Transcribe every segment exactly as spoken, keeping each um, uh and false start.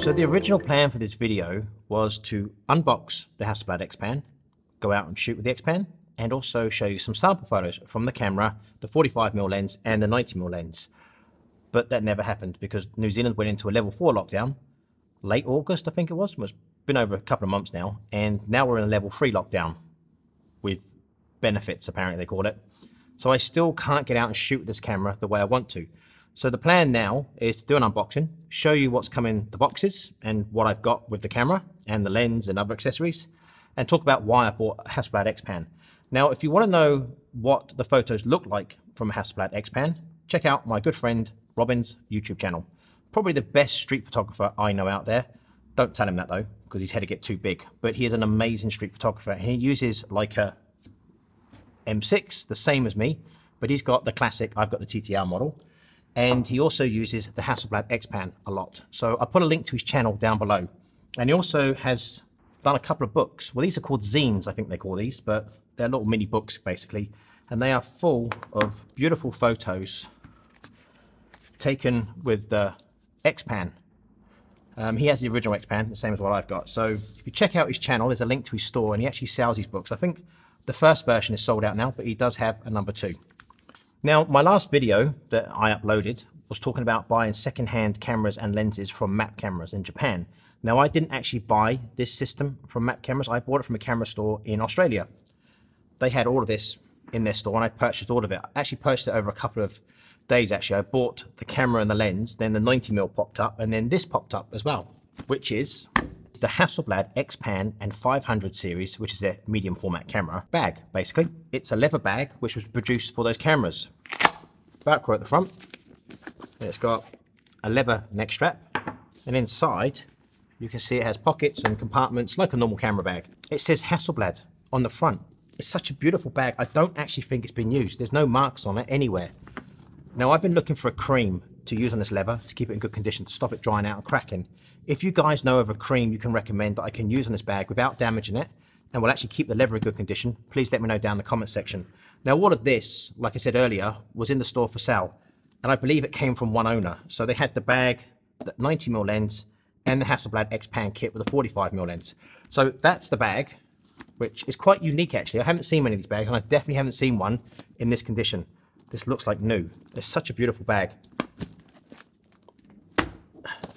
So the original plan for this video was to unbox the Hasselblad XPan, go out and shoot with the XPan, and also show you some sample photos from the camera, the forty-five millimeter lens and the ninety millimeter lens. But that never happened because New Zealand went into a level four lockdown, late August I think it was, it's been over a couple of months now, and now we're in a level three lockdown with benefits apparently they call it. So I still can't get out and shoot with this camera the way I want to. So the plan now is to do an unboxing, show you what's come in the boxes and what I've got with the camera and the lens and other accessories, and talk about why I bought a Hasselblad XPan. Now, if you want to know what the photos look like from a Hasselblad XPan, check out my good friend Robin's YouTube channel. Probably the best street photographer I know out there. Don't tell him that though, because his head will get too big. But he is an amazing street photographer, and he uses Leica M six, the same as me, but he's got the classic, I've got the T T R model. And he also uses the Hasselblad XPan a lot. So I'll put a link to his channel down below. And he also has done a couple of books. Well, these are called zines, I think they call these, but they're little mini books basically. And they are full of beautiful photos taken with the XPan. Um, he has the original XPan, the same as what I've got. So if you check out his channel, there's a link to his store, and he actually sells his books. I think the first version is sold out now, but he does have a number two. Now, my last video that I uploaded was talking about buying secondhand cameras and lenses from MAP cameras in Japan. Now, I didn't actually buy this system from MAP cameras. I bought it from a camera store in Australia. They had all of this in their store, and I purchased all of it. I actually purchased it over a couple of days, actually. I bought the camera and the lens, then the ninety millimeter popped up, and then this popped up as well, which is the Hasselblad XPan and five hundred series, which is their medium format camera bag, basically. It's a leather bag, which was produced for those cameras. Velcro at the front, it's got a leather neck strap, and inside, you can see it has pockets and compartments, like a normal camera bag. It says Hasselblad on the front. It's such a beautiful bag, I don't actually think it's been used. There's no marks on it anywhere. Now, I've been looking for a cream to use on this leather to keep it in good condition, to stop it drying out and cracking. If you guys know of a cream you can recommend that I can use on this bag without damaging it and will actually keep the leather in good condition, please let me know down in the comment section. Now, all of this, like I said earlier, was in the store for sale, and I believe it came from one owner. So they had the bag, the ninety millimeter lens, and the Hasselblad XPan kit with a forty-five millimeter lens. So that's the bag, which is quite unique actually. I haven't seen many of these bags, and I definitely haven't seen one in this condition. This looks like new. It's such a beautiful bag.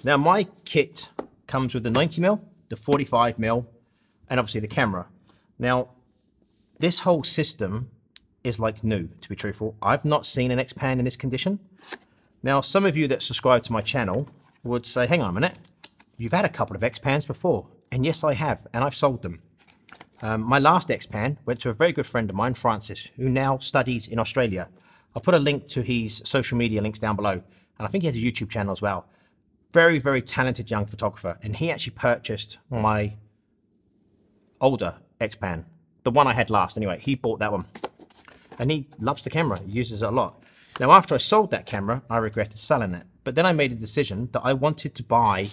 Now, my kit comes with the ninety millimeter, the forty-five millimeter, and obviously the camera. Now, this whole system is like new, to be truthful. I've not seen an XPan in this condition. Now, some of you that subscribe to my channel would say, hang on a minute, you've had a couple of XPans before. And yes, I have, and I've sold them. Um, my last XPan went to a very good friend of mine, Francis, who now studies in Australia. I'll put a link to his social media links down below. And I think he has a YouTube channel as well. Very, very talented young photographer. And he actually purchased my older XPan, the one I had last anyway. He bought that one. And he loves the camera, he uses it a lot. Now, after I sold that camera, I regretted selling it. But then I made a decision that I wanted to buy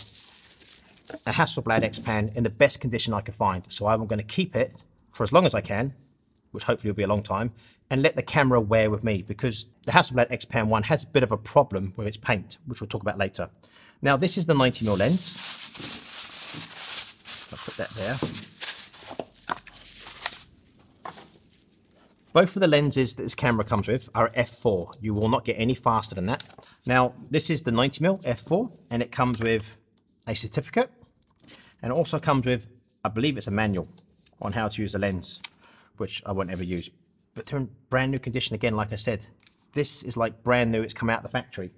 a Hasselblad XPan in the best condition I could find. So I'm going to keep it for as long as I can, which hopefully will be a long time, and let the camera wear with me, because the Hasselblad XPan one has a bit of a problem with its paint, which we'll talk about later. Now, this is the ninety millimeter lens. I'll put that there. Both of the lenses that this camera comes with are f four. You will not get any faster than that. Now, this is the ninety millimeter f four, and it comes with a certificate, and it also comes with, I believe it's a manual on how to use the lens, which I won't ever use. But they're in brand new condition again, like I said. This is like brand new, it's come out of the factory.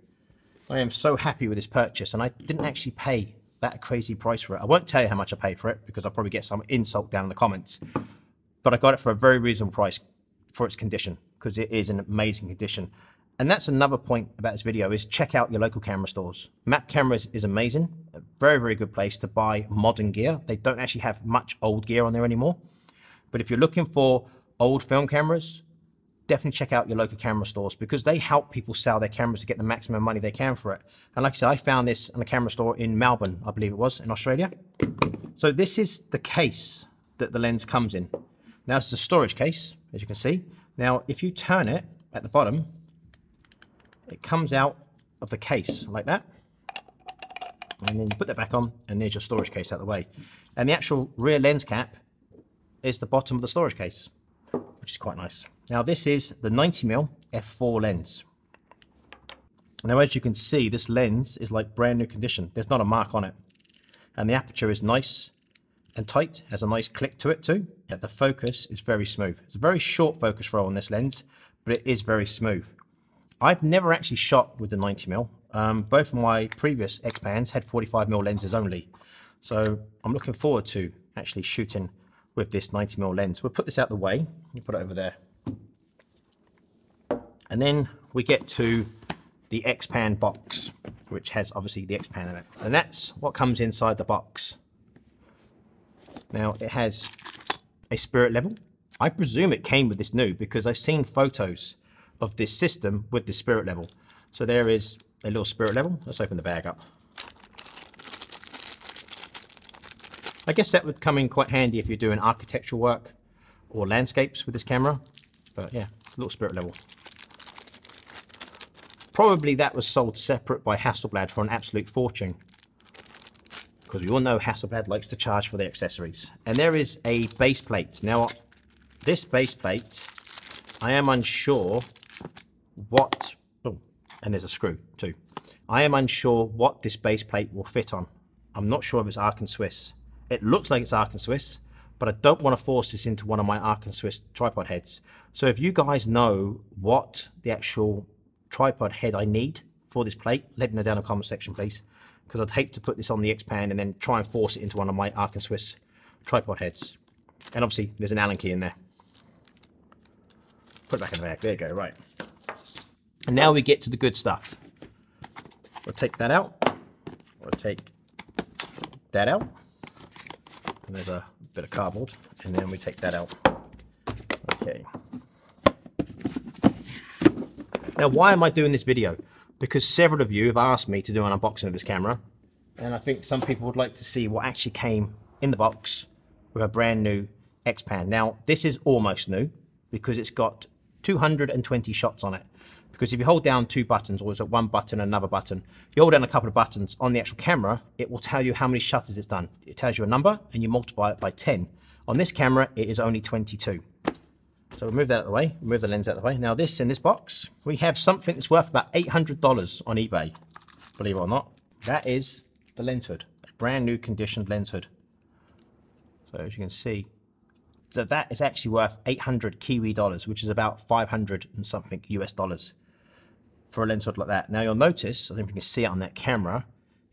I am so happy with this purchase, and I didn't actually pay that crazy price for it. I won't tell you how much I paid for it, because I'll probably get some insult down in the comments. But I got it for a very reasonable price for its condition, because it is an amazing condition. And that's another point about this video, is check out your local camera stores. MAP Cameras is amazing, a very, very good place to buy modern gear. They don't actually have much old gear on there anymore. But if you're looking for old film cameras, definitely check out your local camera stores, because they help people sell their cameras to get the maximum money they can for it. And like I said, I found this in a camera store in Melbourne, I believe it was, in Australia. So this is the case that the lens comes in. Now, it's a storage case, as you can see. Now, if you turn it at the bottom, it comes out of the case like that. and then you put that back on, and there's your storage case out of the way. And the actual rear lens cap is the bottom of the storage case, which is quite nice. Now this is the ninety millimeter f four lens. Now as you can see, this lens is like brand new condition. There's not a mark on it. And the aperture is nice and tight, has a nice click to it too. Yet the focus is very smooth. It's a very short focus roll on this lens, but it is very smooth. I've never actually shot with the ninety millimeter. Um, both of my previous X Pans had forty-five millimeter lenses only. So I'm looking forward to actually shooting with this ninety millimeter lens. We'll put this out the way, you put it over there. And then we get to the X Pan box, which has obviously the X Pan in it. And that's what comes inside the box. Now it has a spirit level. I presume it came with this new because I've seen photos of this system with the spirit level. So there is a little spirit level. Let's open the bag up. I guess that would come in quite handy if you're doing architectural work or landscapes with this camera. But yeah, a little spirit level. Probably that was sold separate by Hasselblad for an absolute fortune, because we all know Hasselblad likes to charge for their accessories. And there is a base plate. Now, this base plate, I am unsure what, oh, and there's a screw too. I am unsure what this base plate will fit on. I'm not sure if it's Arca-Swiss. It looks like it's Arca-Swiss, but I don't want to force this into one of my Arca-Swiss tripod heads. So if you guys know what the actual tripod head I need for this plate, let me know down in the comment section, please, because I'd hate to put this on the X Pan and then try and force it into one of my Arca-Swiss tripod heads. And obviously there's an Allen key in there. Put it back in the bag, there you go, right. And now we get to the good stuff. We'll take that out, we'll take that out, and there's a bit of cardboard, and then we take that out, okay. Now, why am I doing this video? Because several of you have asked me to do an unboxing of this camera, and I think some people would like to see what actually came in the box with a brand new X Pan. Now, this is almost new because it's got two hundred twenty shots on it. Because if you hold down two buttons, or is it one button and another button, you hold down a couple of buttons on the actual camera, it will tell you how many shutters it's done. It tells you a number and you multiply it by ten. On this camera, it is only twenty-two. So we'll move that out of the way, move the lens out of the way. Now this, in this box, we have something that's worth about eight hundred dollars on eBay, believe it or not. That is the lens hood, a brand new conditioned lens hood. So as you can see, so that is actually worth eight hundred Kiwi dollars, which is about five hundred and something U S dollars for a lens hood like that. Now you'll notice, I don't know if you can see it on that camera,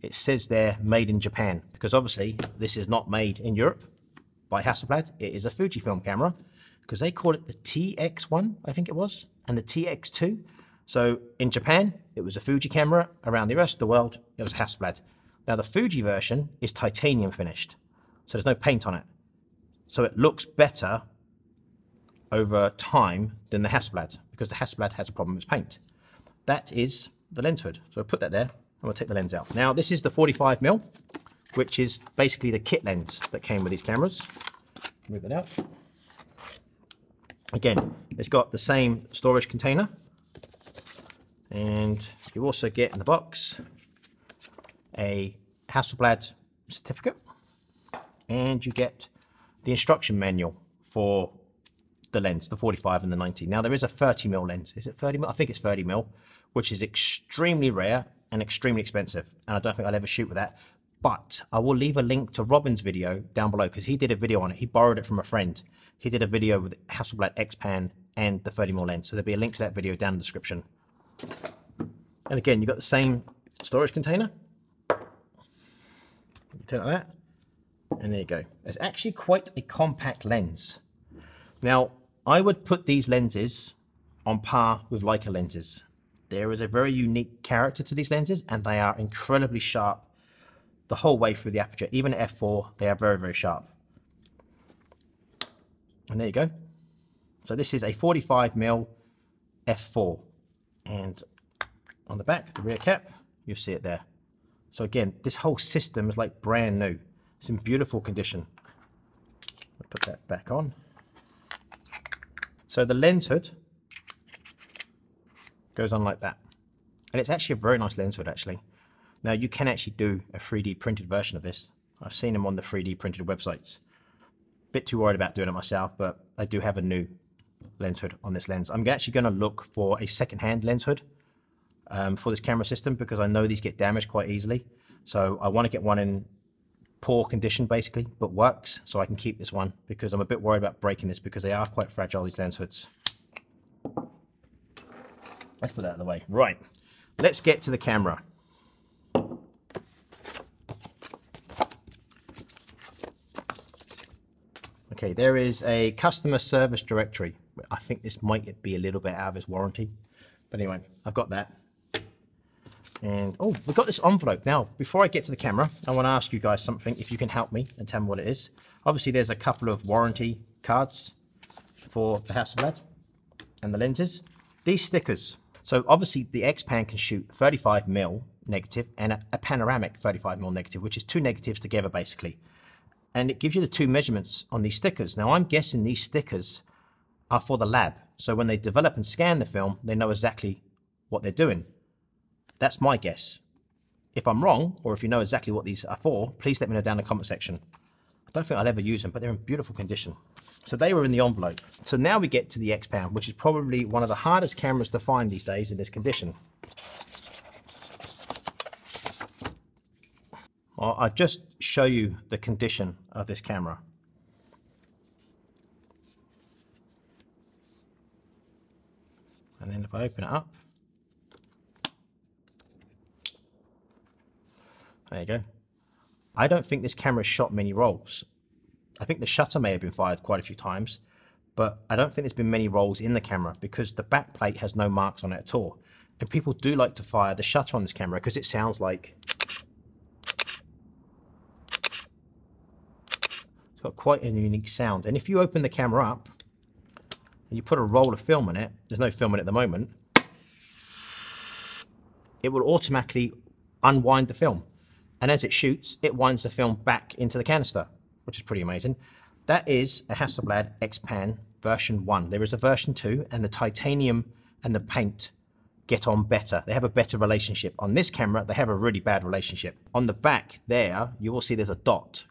it says there, made in Japan, because obviously this is not made in Europe by Hasselblad. It is a Fujifilm camera, because they call it the T X one, I think it was, and the T X two. So in Japan, it was a Fuji camera. Around the rest of the world, it was Hasselblad. Now the Fuji version is titanium finished, so there's no paint on it. So it looks better over time than the Hasselblad, because the Hasselblad has a problem with paint. That is the lens hood. So I'll put that there, and we'll take the lens out. Now this is the forty-five millimeter, which is basically the kit lens that came with these cameras. Move it out. Again, it's got the same storage container, and you also get in the box a Hasselblad certificate, and you get the instruction manual for the lens, the forty-five and the ninety. Now there is a thirty millimeter lens. Is it thirty millimeter? I think it's thirty millimeter, which is extremely rare and extremely expensive, and I don't think I'll ever shoot with that. But I will leave a link to Robin's video down below, because he did a video on it. He borrowed it from a friend. He did a video with Hasselblad X Pan and the thirty millimeter lens. So there'll be a link to that video down in the description. And again, you've got the same storage container. Turn it like that. And there you go. It's actually quite a compact lens. Now, I would put these lenses on par with Leica lenses. There is a very unique character to these lenses, and they are incredibly sharp the whole way through the aperture. Even at f four, they are very, very sharp. And there you go. So this is a forty-five millimeter f four. And on the back, the rear cap, you'll see it there. So again, this whole system is like brand new. It's in beautiful condition. I'll put that back on. So the lens hood goes on like that. And it's actually a very nice lens hood, actually. Now you can actually do a three D printed version of this. I've seen them on the three D printed websites. Bit too worried about doing it myself, but I do have a new lens hood on this lens. I'm actually going to look for a second-hand lens hood um, for this camera system, because I know these get damaged quite easily. So I want to get one in poor condition basically, but works, so I can keep this one, because I'm a bit worried about breaking this because they are quite fragile, these lens hoods. Let's put that out of the way. Right, let's get to the camera. Okay, there is a customer service directory. I think this might be a little bit out of its warranty. But anyway, I've got that. And, oh, we've got this envelope. Now, before I get to the camera, I want to ask you guys something, if you can help me and tell me what it is. Obviously, there's a couple of warranty cards for the Hasselblad and the lenses. These stickers. So, obviously, the XPan can shoot thirty-five millimeter negative and a, a panoramic thirty-five millimeter negative, which is two negatives together, basically. And it gives you the two measurements on these stickers. Now, I'm guessing these stickers are for the lab. So when they develop and scan the film, they know exactly what they're doing. That's my guess. If I'm wrong, or if you know exactly what these are for, please let me know down in the comment section. I don't think I'll ever use them, but they're in beautiful condition. So they were in the envelope. So now we get to the XPan, which is probably one of the hardest cameras to find these days in this condition. I'll just show you the condition of this camera. And then if I open it up, there you go. I don't think this camera shot many rolls. I think the shutter may have been fired quite a few times, but I don't think there's been many rolls in the camera because the back plate has no marks on it at all. And people do like to fire the shutter on this camera because it sounds like it's got quite a unique sound. And if you open the camera up and you put a roll of film in it, there's no film in it at the moment, it will automatically unwind the film. And as it shoots, it winds the film back into the canister, which is pretty amazing. That is a Hasselblad XPan version one. There is a version two, and the titanium and the paint get on better. They have a better relationship. On this camera, they have a really bad relationship. On the back there, you will see there's a dot.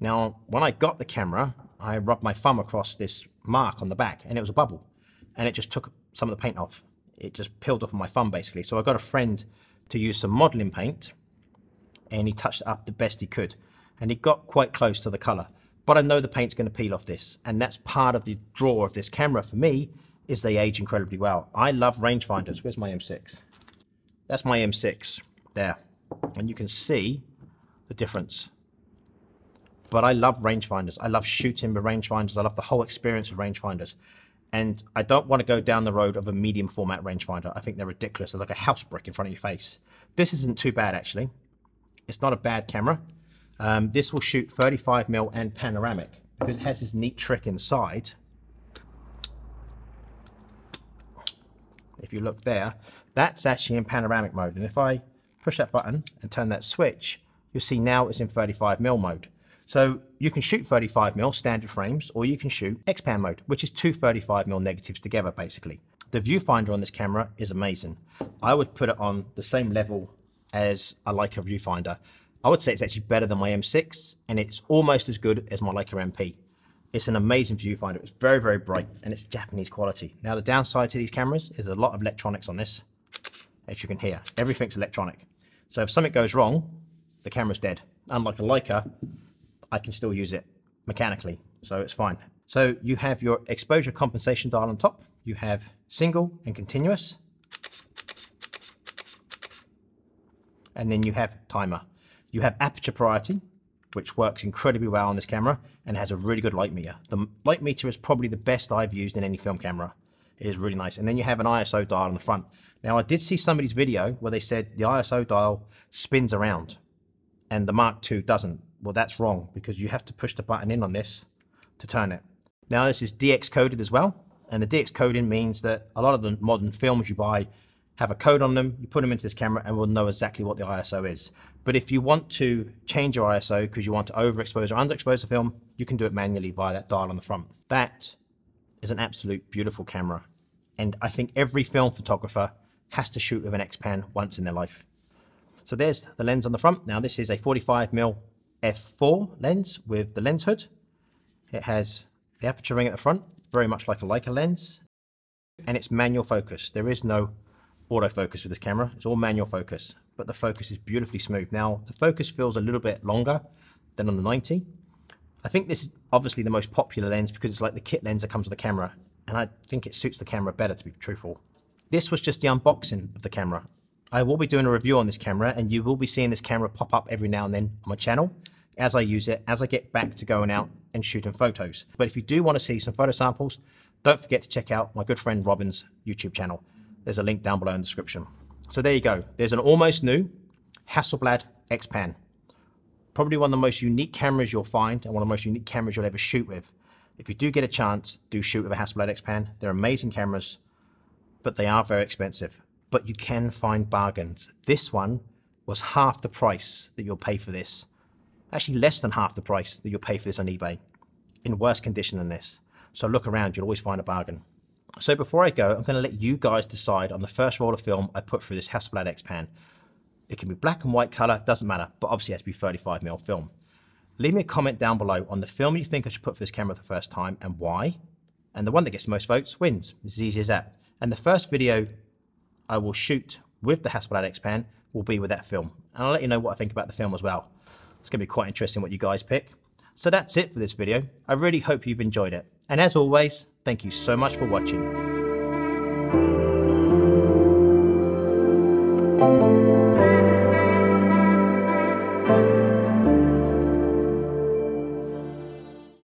Now, when I got the camera, I rubbed my thumb across this mark on the back, and it was a bubble, and it just took some of the paint off. It just peeled off my thumb, basically. So I got a friend to use some modeling paint, and he touched it up the best he could, and he got quite close to the color. But I know the paint's going to peel off this, and that's part of the draw of this camera for me, is they age incredibly well. I love rangefinders. Where's my M six? That's my M six, there. And you can see the difference. But I love rangefinders. I love shooting with rangefinders. I love the whole experience of rangefinders. And I don't want to go down the road of a medium format rangefinder. I think they're ridiculous. They're like a house brick in front of your face. This isn't too bad, actually. It's not a bad camera. Um, this will shoot thirty-five millimeter and panoramic because it has this neat trick inside. If you look there, that's actually in panoramic mode. And if I push that button and turn that switch, you'll see now it's in thirty-five millimeter mode. So you can shoot thirty-five millimeter standard frames, or you can shoot XPan mode, which is two thirty-five millimeter negatives together, basically. The viewfinder on this camera is amazing. I would put it on the same level as a Leica viewfinder. I would say it's actually better than my M six, and it's almost as good as my Leica M P. It's an amazing viewfinder. It's very, very bright, and it's Japanese quality. Now, the downside to these cameras is a lot of electronics on this, as you can hear. Everything's electronic. So if something goes wrong, the camera's dead. Unlike a Leica, I can still use it mechanically, so it's fine. So you have your exposure compensation dial on top. You have single and continuous. And then you have timer. You have aperture priority, which works incredibly well on this camera and has a really good light meter. The light meter is probably the best I've used in any film camera. It is really nice. And then you have an I S O dial on the front. Now, I did see somebody's video where they said the I S O dial spins around and the Mark two doesn't. Well, that's wrong, because you have to push the button in on this to turn it. Now, this is D X coded as well, and the D X coding means that a lot of the modern films you buy have a code on them. You put them into this camera and we'll know exactly what the I S O is. But if you want to change your I S O because you want to overexpose or underexpose the film, you can do it manually via that dial on the front. That is an absolute beautiful camera, and I think every film photographer has to shoot with an XPan once in their life. So there's the lens on the front. Now this is a forty-five millimeter f four lens with the lens hood. It has the aperture ring at the front, very much like a Leica lens, and it's manual focus. There is no autofocus with this camera. It's all manual focus, but the focus is beautifully smooth. Now the focus feels a little bit longer than on the ninety. I think this is obviously the most popular lens because it's like the kit lens that comes with the camera, and I think it suits the camera better, to be truthful. This was just the unboxing of the camera. I will be doing a review on this camera, and you will be seeing this camera pop up every now and then on my channel as I use it, as I get back to going out and shooting photos. But if you do want to see some photo samples, don't forget to check out my good friend Robin's YouTube channel. There's a link down below in the description. So there you go. There's an almost new Hasselblad XPan. Probably one of the most unique cameras you'll find, and one of the most unique cameras you'll ever shoot with. If you do get a chance, do shoot with a Hasselblad XPan. They're amazing cameras, but they are very expensive. But you can find bargains. This one was half the price that you'll pay for this. Actually less than half the price that you'll pay for this on eBay, in worse condition than this. So look around, you'll always find a bargain. So before I go, I'm gonna let you guys decide on the first roll of film I put through this Hasselblad XPan. It can be black and white color, doesn't matter, but obviously it has to be thirty-five millimeter film. Leave me a comment down below on the film you think I should put for this camera the first time and why. And the one that gets the most votes wins. It's as easy as that. And the first video I will shoot with the Hasselblad XPan will be with that film. And I'll let you know what I think about the film as well. It's going to be quite interesting what you guys pick. So that's it for this video. I really hope you've enjoyed it. And as always, thank you so much for watching.